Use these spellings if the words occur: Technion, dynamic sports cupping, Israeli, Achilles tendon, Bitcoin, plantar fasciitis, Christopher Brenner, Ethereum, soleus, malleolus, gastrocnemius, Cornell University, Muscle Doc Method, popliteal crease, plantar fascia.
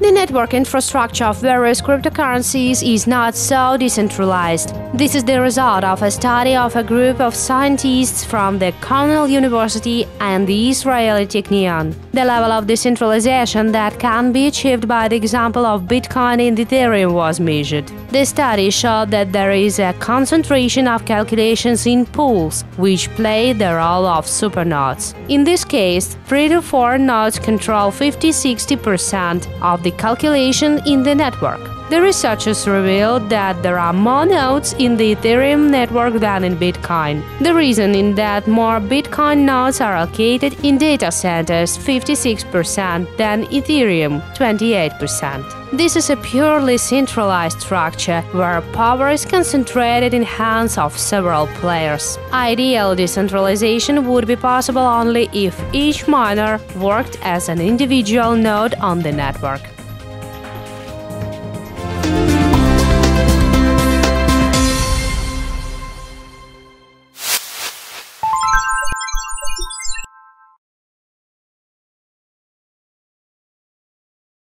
the network infrastructure of various cryptocurrencies is not so decentralized. This is the result of a study of a group of scientists from the Cornell University and the Israeli Technion. The level of decentralization that can be achieved by the example of Bitcoin and Ethereum was measured. The study showed that there is a concentration of calculations in pools, which play the role of supernodes. In this case, 3 to 4 nodes control 50–60% of the calculation in the network. The researchers revealed that there are more nodes in the Ethereum network than in Bitcoin. The reason is that more Bitcoin nodes are located in data centers, 56%, than Ethereum, 28%. This is a purely centralized structure where power is concentrated in hands of several players. Ideal decentralization would be possible only if each miner worked as an individual node on the network.